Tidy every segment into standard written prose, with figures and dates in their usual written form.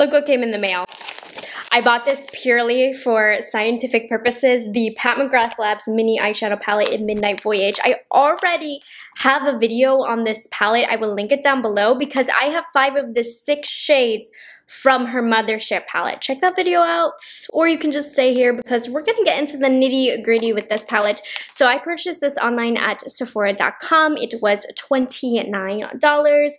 Look what came in the mail. I bought this purely for scientific purposes, the Pat McGrath Labs Mini Eyeshadow Palette in Midnight Voyage. I already have a video on this palette. I will link it down below because I have 5 of the 6 shades from her Mothership palette. Check that video out, or you can just stay here because we're gonna get into the nitty-gritty with this palette. So I purchased this online at Sephora.com. It was $29.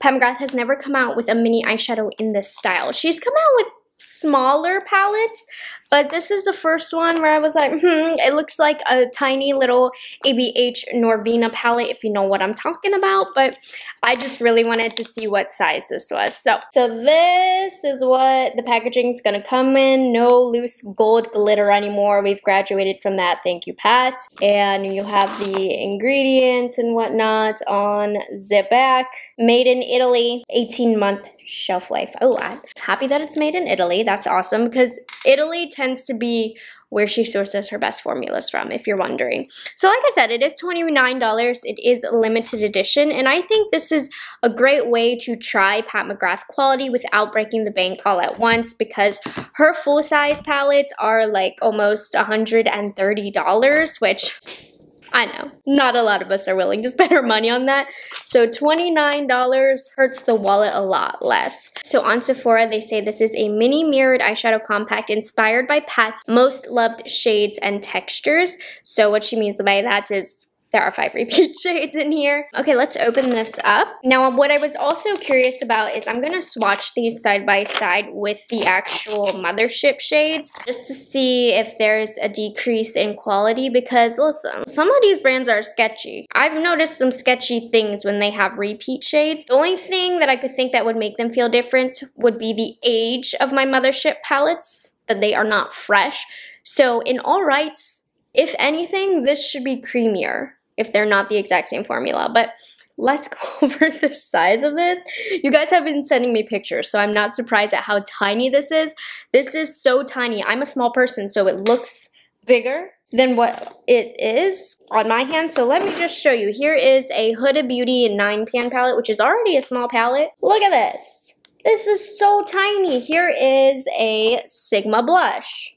Pat McGrath has never come out with a mini eyeshadow in this style. She's come out with smaller palettes, but this is the first one where I was like, it looks like a tiny little ABH Norvina palette, if you know what I'm talking about, but I just really wanted to see what size this was. So this is what the packaging is going to come in. No loose gold glitter anymore. We've graduated from that. Thank you, Pat. And you have the ingredients and whatnot on Zipac. Made in Italy, 18-month shelf life. Oh, I'm happy that it's made in Italy. That's awesome, because Italy tends to be where she sources her best formulas from, if you're wondering. So like I said, it is $29. It is a limited edition, and I think this is a great way to try Pat McGrath quality without breaking the bank all at once, because her full-size palettes are like almost $130, which I know, not a lot of us are willing to spend our money on that. So $29 hurts the wallet a lot less. So on Sephora, they say this is a mini mirrored eyeshadow compact inspired by Pat's most loved shades and textures. So what she means by that is there are 5 repeat shades in here. Okay, let's open this up. Now, what I was also curious about is I'm gonna swatch these side by side with the actual Mothership shades just to see if there's a decrease in quality, because listen, some of these brands are sketchy. I've noticed some sketchy things when they have repeat shades. The only thing that I could think that would make them feel different would be the age of my Mothership palettes, that they are not fresh. So in all rights, if anything, this should be creamier, if they're not the exact same formula. But let's go over the size of this. You guys have been sending me pictures, so I'm not surprised at how tiny this is. This is so tiny. I'm a small person, so it looks bigger than what it is on my hand. So let me just show you. Here is a Huda Beauty 9-pan palette, which is already a small palette. Look at this. This is so tiny. Here is a Sigma blush.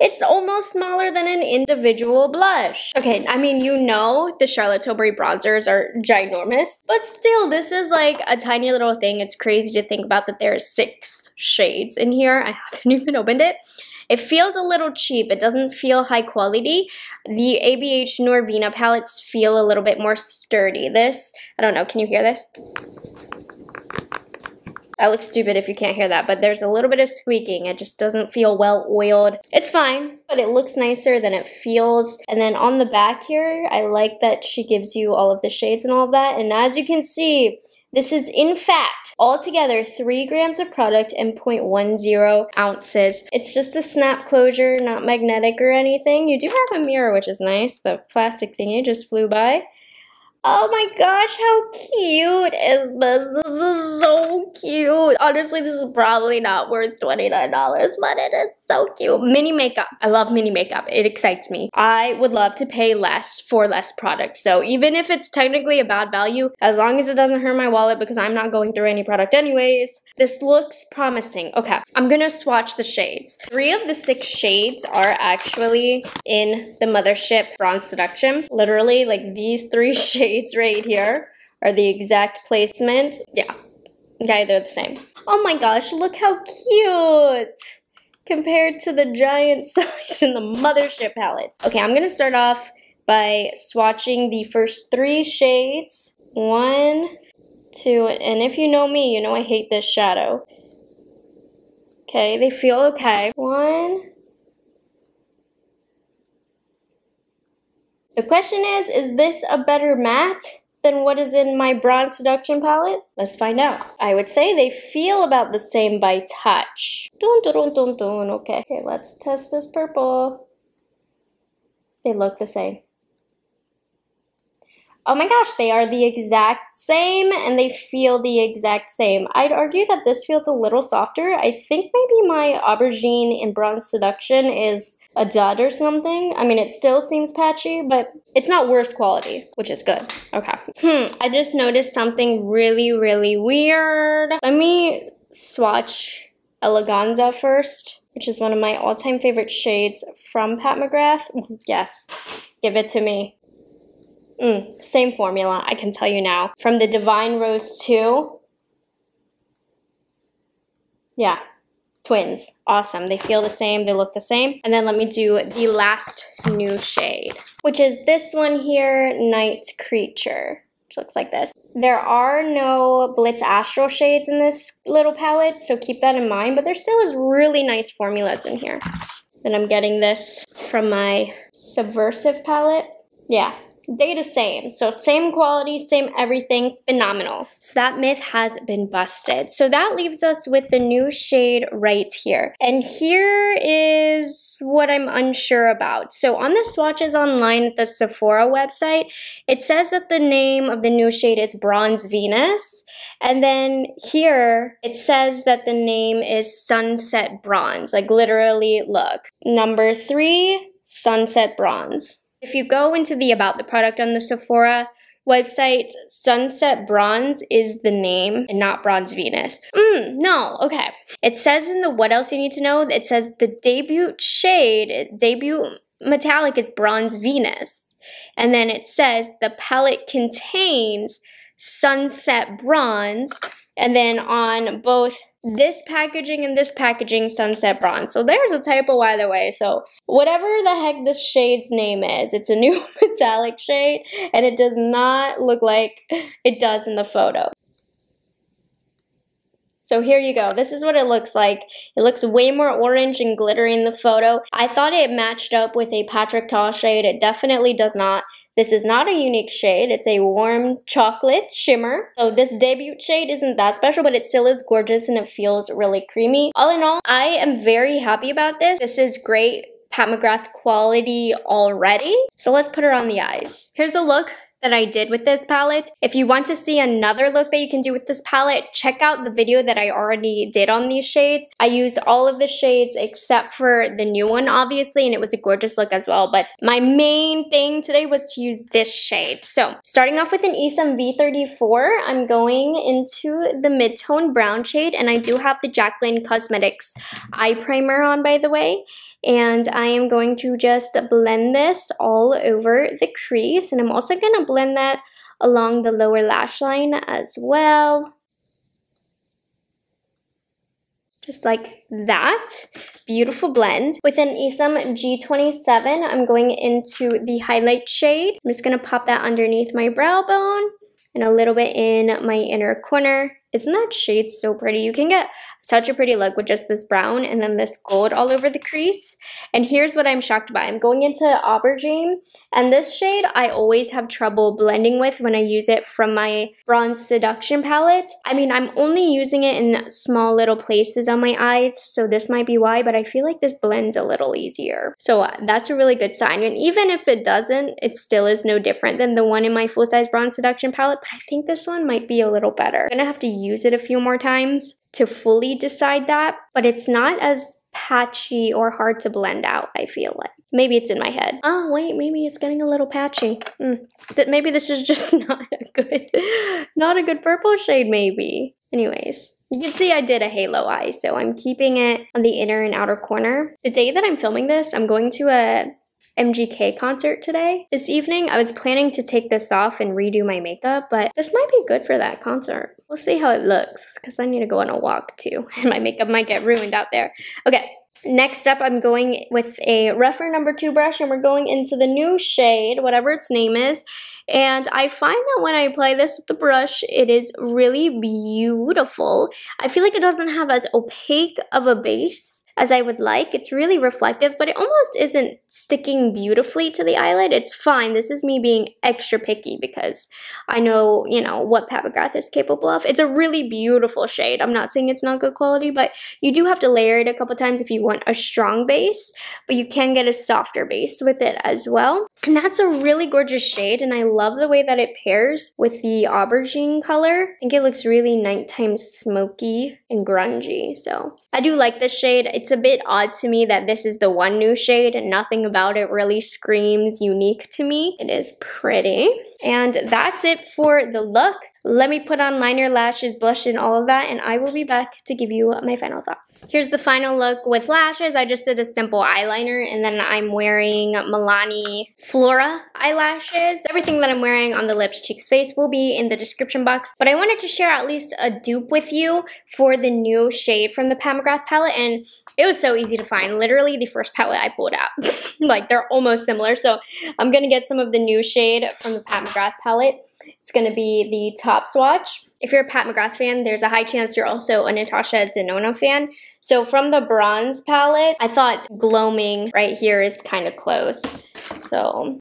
It's almost smaller than an individual blush. Okay, I mean, you know the Charlotte Tilbury bronzers are ginormous, but still, this is like a tiny little thing. It's crazy to think about that there are 6 shades in here. I haven't even opened it. It feels a little cheap. It doesn't feel high quality. The ABH Norvina palettes feel a little bit more sturdy. This, I don't know, can you hear this? I look stupid if you can't hear that, but there's a little bit of squeaking. It just doesn't feel well oiled. It's fine, but it looks nicer than it feels. And then on the back here, I like that she gives you all of the shades and all of that. And as you can see, this is in fact altogether 3 grams of product and 0.10 ounces. It's just a snap closure, not magnetic or anything. You do have a mirror, which is nice. The plastic thingy just flew by. Oh my gosh, how cute is this? This is so cute. Honestly, this is probably not worth $29, but it is so cute. Mini makeup. I love mini makeup. It excites me. I would love to pay less for less product. So even if it's technically a bad value, as long as it doesn't hurt my wallet because I'm not going through any product anyways, this looks promising. Okay, I'm gonna swatch the shades. 3 of the 6 shades are actually in the Mothership Bronze Seduction. Literally, like these 3 shades right here are the exact placement. Yeah, okay, they're the same. Oh my gosh, look how cute compared to the giant size in the Mothership palette. Okay, I'm gonna start off by swatching the first 3 shades. 1, 2, and if you know me, you know I hate this shadow. Okay, they feel okay. 1. The question is this a better matte than what is in my Bronze Seduction palette? Let's find out. I would say they feel about the same by touch. Dun, dun, dun, dun. Okay. Okay, let's test this purple. They look the same. Oh my gosh, they are the exact same and they feel the exact same. I'd argue that this feels a little softer. I think maybe my Aubergine in Bronze Seduction is a dud or something. I mean, it still seems patchy, but it's not worse quality, which is good. Okay. I just noticed something really, really weird. Let me swatch Eleganza first, which is one of my all-time favorite shades from Pat McGrath. Yes, give it to me. Same formula, I can tell you now. From the Divine Rose 2. Yeah, twins. Awesome. They feel the same, they look the same. And then let me do the last new shade, which is this one here, Night Creature, which looks like this. There are no Blitz Astral shades in this little palette, so keep that in mind, but there still is really nice formulas in here. Then I'm getting this from my Subversive palette. Yeah. They the same, so same quality, same everything, phenomenal. So that myth has been busted. So that leaves us with the new shade right here. And here is what I'm unsure about. So on the swatches online at the Sephora website, it says that the name of the new shade is Bronze Venus. And then here, it says that the name is Sunset Bronze. Like literally, look. Number 3, Sunset Bronze. If you go into the About the Product on the Sephora website, Sunset Bronze is the name and not Bronze Venus. No, okay. It says in the What Else You Need to Know, it says the debut shade, debut metallic is Bronze Venus. And then it says the palette contains Sunset Bronze. And then on both this packaging and this packaging, Sunset Bronze. So there's a typo either way. So whatever the heck this shade's name is, it's a new metallic shade and it does not look like it does in the photo. So here you go. This is what it looks like. It looks way more orange and glittery in the photo. I thought it matched up with a Patrick Ta shade. It definitely does not. This is not a unique shade. It's a warm chocolate shimmer. So this debut shade isn't that special, but it still is gorgeous and it feels really creamy. All in all, I am very happy about this. This is great Pat McGrath quality already. So let's put her on the eyes. Here's a look that I did with this palette. If you want to see another look that you can do with this palette, check out the video that I already did on these shades. I used all of the shades except for the new one, obviously, and it was a gorgeous look as well, but my main thing today was to use this shade. So, starting off with an ISOM V34, I'm going into the mid-tone brown shade, and I do have the Jaclyn Cosmetics eye primer on, by the way, and I am going to just blend this all over the crease, and I'm also gonna blend that along the lower lash line as well. Just like that. Beautiful blend. With an Isom G27, I'm going into the highlight shade. I'm just going to pop that underneath my brow bone and a little bit in my inner corner. Isn't that shade so pretty? You can get such a pretty look with just this brown and then this gold all over the crease. And here's what I'm shocked by. I'm going into Aubergine, and this shade I always have trouble blending with when I use it from my Bronze Seduction palette. I mean, I'm only using it in small little places on my eyes, so this might be why, but I feel like this blends a little easier. So that's a really good sign. And even if it doesn't, it still is no different than the one in my full-size Bronze Seduction palette, but I think this one might be a little better. I'm gonna have to use it a few more times to fully decide that, but it's not as patchy or hard to blend out, I feel like. Maybe it's in my head. Oh, wait, maybe it's getting a little patchy. Maybe this is just not a good purple shade, maybe. Anyways, you can see I did a halo eye, so I'm keeping it on the inner and outer corner. The day that I'm filming this, I'm going to a MGK concert today. This evening, I was planning to take this off and redo my makeup, but this might be good for that concert. We'll see how it looks, because I need to go on a walk too, and my makeup might get ruined out there. Okay, next up, I'm going with a rougher number 2 brush, and we're going into the new shade, whatever its name is. And I find that when I apply this with the brush, it is really beautiful. I feel like it doesn't have as opaque of a base as I would like. It's really reflective, but it almost isn't sticking beautifully to the eyelid. It's fine. This is me being extra picky because I know, you know, what Pat McGrath is capable of. It's a really beautiful shade. I'm not saying it's not good quality, but you do have to layer it a couple times if you want a strong base, but you can get a softer base with it as well. And that's a really gorgeous shade, and I love the way that it pairs with the aubergine color. I think it looks really nighttime smoky and grungy, so I do like this shade. It's a bit odd to me that this is the one new shade and nothing about it really screams unique to me. It is pretty. And that's it for the look. Let me put on liner, lashes, blush, and all of that, and I will be back to give you my final thoughts. Here's the final look with lashes. I just did a simple eyeliner, and then I'm wearing Milani Flora eyelashes. Everything that I'm wearing on the lips, cheeks, face will be in the description box, but I wanted to share at least a dupe with you for the new shade from the Pat McGrath palette, and it was so easy to find. Literally the first palette I pulled out. Like, they're almost similar, so I'm gonna get some of the new shade from the Pat McGrath palette. It's going to be the top swatch. If you're a Pat McGrath fan, there's a high chance you're also a Natasha Denona fan. So from the bronze palette, I thought Gloaming right here is kind of close. So,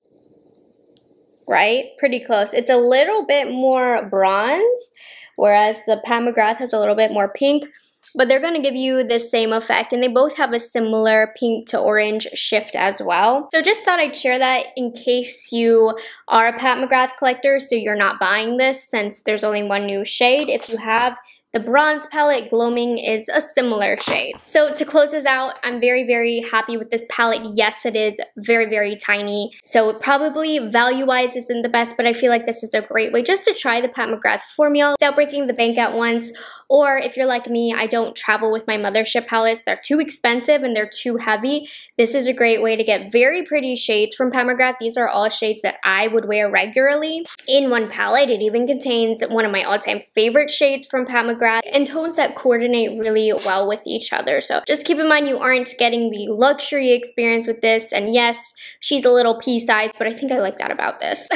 right? Pretty close. It's a little bit more bronze, whereas the Pat McGrath has a little bit more pink. But they're going to give you the same effect, and they both have a similar pink to orange shift as well. So just thought I'd share that in case you are a Pat McGrath collector, so you're not buying this since there's only one new shade. If you have the bronze palette, Gloaming is a similar shade. So to close this out, I'm very, very happy with this palette. Yes, it is very, very tiny. So it probably value-wise isn't the best, but I feel like this is a great way just to try the Pat McGrath formula without breaking the bank at once. Or if you're like me, I don't travel with my Mothership palettes. They're too expensive and they're too heavy. This is a great way to get very pretty shades from Pat McGrath. These are all shades that I would wear regularly in one palette. It even contains one of my all-time favorite shades from Pat McGrath, and tones that coordinate really well with each other. So just keep in mind you aren't getting the luxury experience with this, and yes, she's a little pea-sized, but I think I like that about this.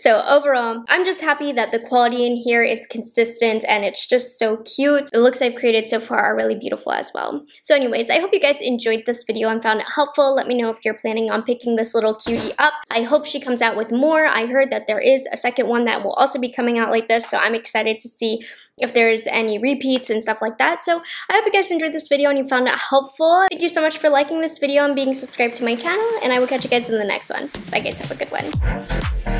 So overall, I'm just happy that the quality in here is consistent, and it's just so cute. The looks I've created so far are really beautiful as well. So anyways, I hope you guys enjoyed this video and found it helpful. Let me know if you're planning on picking this little cutie up. I hope she comes out with more. I heard that there is a second one that will also be coming out like this, so I'm excited to see if there's any repeats and stuff like that. So I hope you guys enjoyed this video and you found it helpful. Thank you so much for liking this video and being subscribed to my channel, and I will catch you guys in the next one. Bye guys, have a good one.